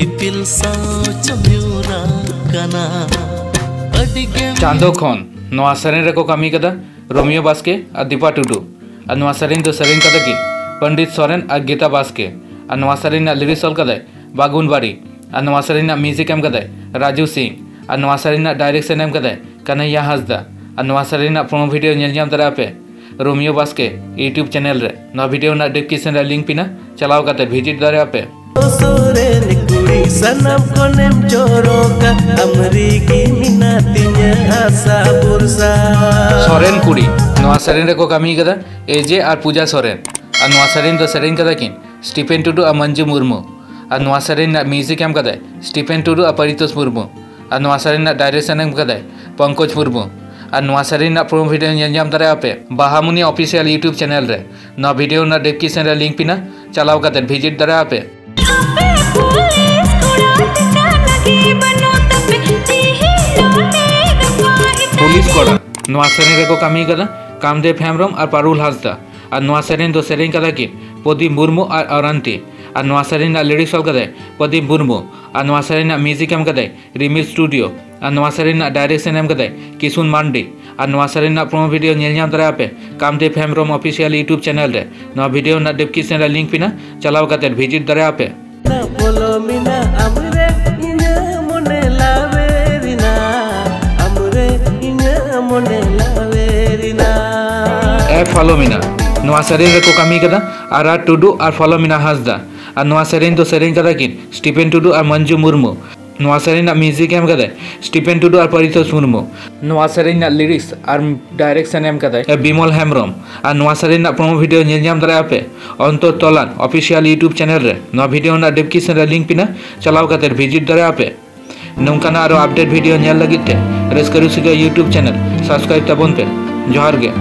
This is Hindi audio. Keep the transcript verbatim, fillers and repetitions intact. ᱪᱟᱸᱫᱚ ᱠᱷᱚᱱ ᱱᱚᱣᱟ ᱥᱮᱨᱮᱧ ᱨᱮᱠᱚ ᱠᱟᱹᱢᱤ ᱠᱟᱫᱟ ᱨᱳᱢᱤᱭᱳ ᱵᱟᱥᱠᱮ ᱟᱨ ᱫᱤᱯᱟ ᱴᱩᱰᱩ ᱟᱨ ᱱᱚᱣᱟ ᱥᱮᱨᱮᱧ ᱫᱚ ᱥᱮᱨᱮᱧ ᱠᱟᱫᱟ ᱠᱤᱱ ᱯᱚᱱᱰᱤᱛ ᱥᱚᱨᱮᱱ ᱟᱨ ᱜᱤᱛᱟ ᱵᱟᱥᱠᱮ ᱟᱨ ᱱᱚᱣᱟ ᱥᱮᱨᱮᱧ ᱨᱮᱱᱟᱜ ᱞᱤᱨᱤᱠᱥ ᱚᱞ ᱠᱟᱫᱟᱭ ᱵᱟᱜᱩᱱ ᱵᱟᱲᱤ ᱟᱨ ᱱᱚᱣᱟ ᱥᱮᱨᱮᱧ ᱨᱮᱱᱟᱜ ᱢᱤᱭᱩᱡᱤᱠ ᱮᱢ ᱠᱟᱫᱟᱭ ᱨᱟᱡᱩ ᱥᱤᱝ ᱟᱨ ᱱᱚᱣᱟ ᱥᱮᱨᱮᱧ ᱨᱮᱱᱟᱜ ᱰᱟᱭᱨᱮᱠᱥᱚᱱ ᱮᱢ ᱠᱟᱫᱟᱭ ᱠᱟᱱᱦᱟᱭᱟ ᱦᱟᱸᱥᱫᱟ ᱟᱨ ᱱᱚᱣᱟ ᱥᱮᱨᱮᱧ ᱨᱮᱱᱟᱜ ᱯᱨᱚᱢᱳ ᱵᱷᱤᱰᱤᱭᱳ ᱧᱮᱞ ᱧᱟᱢ ᱫᱟᱲᱮᱭᱟᱜ ᱯᱮ रोमियो बास्के यूट्यूब चैनल रे ना वीडियो ना डिस्क्रिप्शन रे लिंक पिना चलाओ करते विजिट दारे आपे सोरेन कुड़ी सनम कोनेम चोरो का हमरी की मिनातिया आशा बुरसा सोरेन कुड़ी नवा सरेन रे को कामी कदा एजे आर पूजा सोरेन आ नवा सरेन द सरेन कदा किन स्टीफेन टुडू आ मंजू मुर्मू आ नवा सरेन ना म्यूजिक एम कदा स्टीफेन टुडू आ परितोष मुर्मू आ नवा सरेन ना डायरेक्शन एम कदा पंकज मुर्मू और नवा सरेन ना प्रोमो भिडियो नेम दारे आपे बहामुनी ऑफिशियल यूट्यूब चैनल रे ना भिडियो ना डिस्क्रिप्शन रे लिंक पिना चलाओ करते विजिट दारे आपे पुलिस कोड़ा नवा सरेन रे को कामी कदा कामदेव हेम्ब्रम और पारुल हांसदा और नवा सरेन दो सरेन कदा कि पोदी मुर्मू और अरांती और नवा सरेन ना लिरिक्स ऑल कदा पदीप मुर्मू और नवा सरेन ना म्यूजिक एम कदा रिमिल स्टूडियो और नवा सरेन ना डायरेक्शन एम कदा किशन मांडी और नवा सरेन ना प्रोमो भिडियो नेल नाम दारे आपे Kamdev Hembrom official YouTube channel रे नवा भिडियो ना डिस्क्रिप्शन रे लिंक पिना चलाओ करते विजिट दारे आपे folomina amre ina mone laverina amre ina mone laverina e folomina नवा सरेन रे को कामी कदा आरा टुडू और फोलोमिना हांसदा और नवा सरेन दो सरेन कदा किन स्टीफेन टुडू और मंजू मुर्मू नवा सरेन ना म्यूजिक एम कदा स्टीफेन टुडू और परितोष मुर्मू नवा सरेन ना लिरिक्स और डायरेक्शन एम कदा विमल हेम्ब्रोम और नवा सरेन ना प्रोमो भिडियो नेल नाम दारे आपे अंतर तलान ऑफिशियल यूट्यूब चैनल रे नवा भिडियो ना डिस्क्रिप्शन रे लिंक पिना चलाओ करते विजिट दारे आपे नंकाना आरो अपडेट भिडियो नेल लगिते रेस्करू सिगा यूट्यूब चैनल सब्सक्राइब तबन पे जोहार गे।